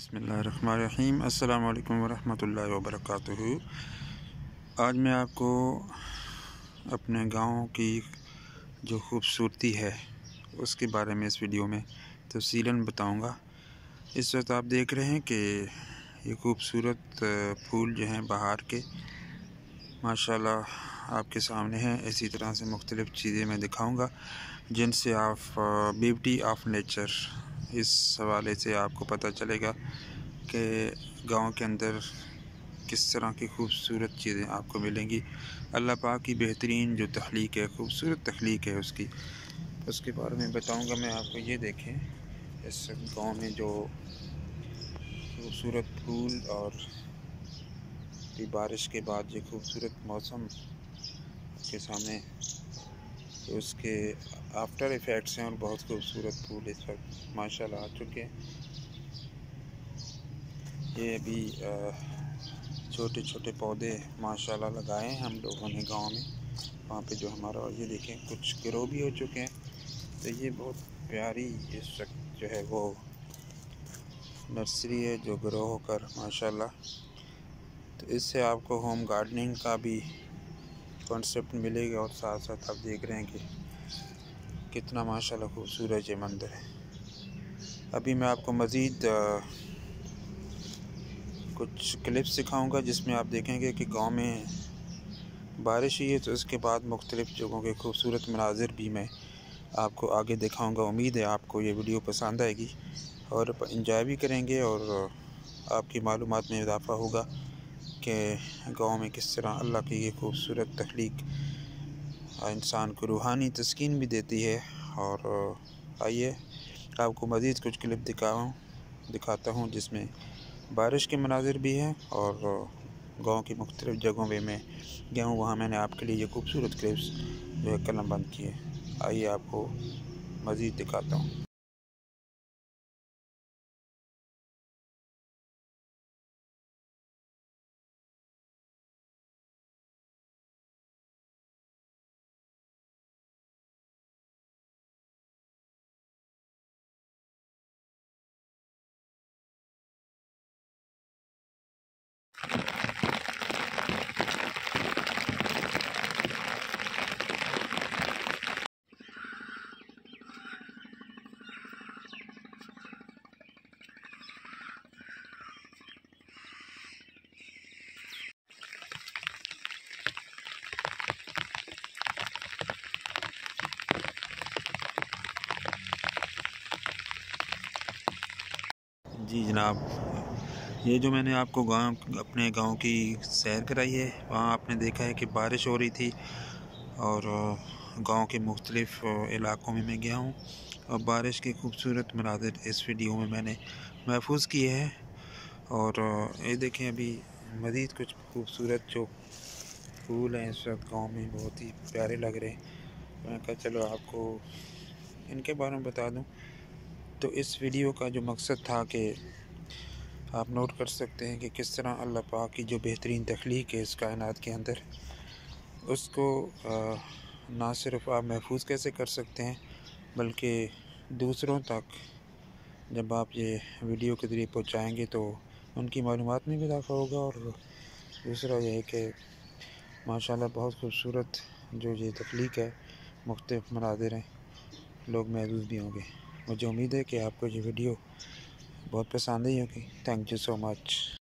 बिस्मिल्लाहिर्रहमानिर्रहीम। अस्सलाम वालेकुम वरहमतुल्लाहि वबरकातुहू। आज मैं आपको अपने गांव की जो खूबसूरती है उसके बारे में इस वीडियो में तफसीलन बताऊंगा। इस वक्त आप देख रहे हैं कि ये खूबसूरत फूल जो हैं बहार के माशाल्लाह आपके सामने हैं। इसी तरह से मुख्तलिफ़ चीज़ें मैं दिखाऊंगा जिनसे आप ब्यूटी ऑफ नेचर इस हवाले से आपको पता चलेगा कि गांव के अंदर किस तरह की खूबसूरत चीज़ें आपको मिलेंगी। अल्लाह पाक की बेहतरीन जो तख्लीक है, खूबसूरत तख्लीक है, उसके बारे में बताऊंगा मैं आपको। ये देखें इस गांव में जो खूबसूरत फूल और बारिश के बाद ये खूबसूरत मौसम के सामने तो उसके आफ्टर इफ़ेक्ट्स हैं और बहुत खूबसूरत फूल इस वक्त माशाल्लाह आ चुके हैं। ये अभी छोटे छोटे पौधे माशाल्लाह लगाए हैं हम लोगों ने गांव में, वहाँ पे जो हमारा। और ये देखें कुछ ग्रो भी हो चुके हैं। तो ये बहुत प्यारी इस वक्त जो है वो नर्सरी है जो ग्रो होकर माशाल्लाह। तो इससे आपको होम गार्डनिंग का भी कॉन्सेप्ट मिलेगा और साथ साथ आप देख रहे हैं कि कितना माशाल्लाह खूबसूरत ये मंदिर है। अभी मैं आपको मज़ीद कुछ क्लिप्स सिखाऊंगा जिसमें आप देखेंगे कि गांव में बारिश हुई है तो उसके बाद मुख्तलिफ़ जगहों के खूबसूरत मनाजिर भी मैं आपको आगे दिखाऊंगा। उम्मीद है आपको ये वीडियो पसंद आएगी और इंजॉय भी करेंगे और आपकी मालूमात में इजाफा होगा के गांव में किस तरह अल्लाह की ये खूबसूरत तख्लीक इंसान को रूहानी तस्कीन भी देती है। और आइए आपको मज़ीद कुछ क्लिप दिखाता हूँ जिसमें बारिश के मनाजिर भी हैं और गांव की मुख्तलिफ़ जगहों पर मैं गया हूँ, वहाँ मैंने आपके लिए ये खूबसूरत क्लिप्स जो है कलम बंद किए। आइए आपको मज़ीद दिखाता हूँ। जी जनाब, ये जो मैंने आपको अपने गांव की सैर कराई है, वहाँ आपने देखा है कि बारिश हो रही थी और गांव के मुख्तलिफ़ इलाक़ों में मैं गया हूँ और बारिश के खूबसूरत मनाज़िर इस वीडियो में मैंने महफूज किए हैं। और ये देखें अभी मज़ीद कुछ खूबसूरत जो फूल हैं इस वक्त गाँव में बहुत ही प्यारे लग रहे हैं। मैंने कहा चलो आपको इनके बारे में बता दूँ। तो इस वीडियो का जो मकसद था कि आप नोट कर सकते हैं कि किस तरह अल्लाह पाक की जो बेहतरीन तख्लीक है इस कायनात के अंदर उसको ना सिर्फ आप महफूज कैसे कर सकते हैं बल्कि दूसरों तक जब आप ये वीडियो के ज़रिए पहुँचाएँगे तो उनकी मालूमात में भी इजाफ़ा होगा। और दूसरा यह है कि माशाल्लाह बहुत खूबसूरत जो ये तख्लीक है, मुख्तलिफ़ मनाज़िर हैं, लोग महफूज भी होंगे। मुझे उम्मीद है कि आपको ये वीडियो बहुत पसंद आई होगी। Thank you so much.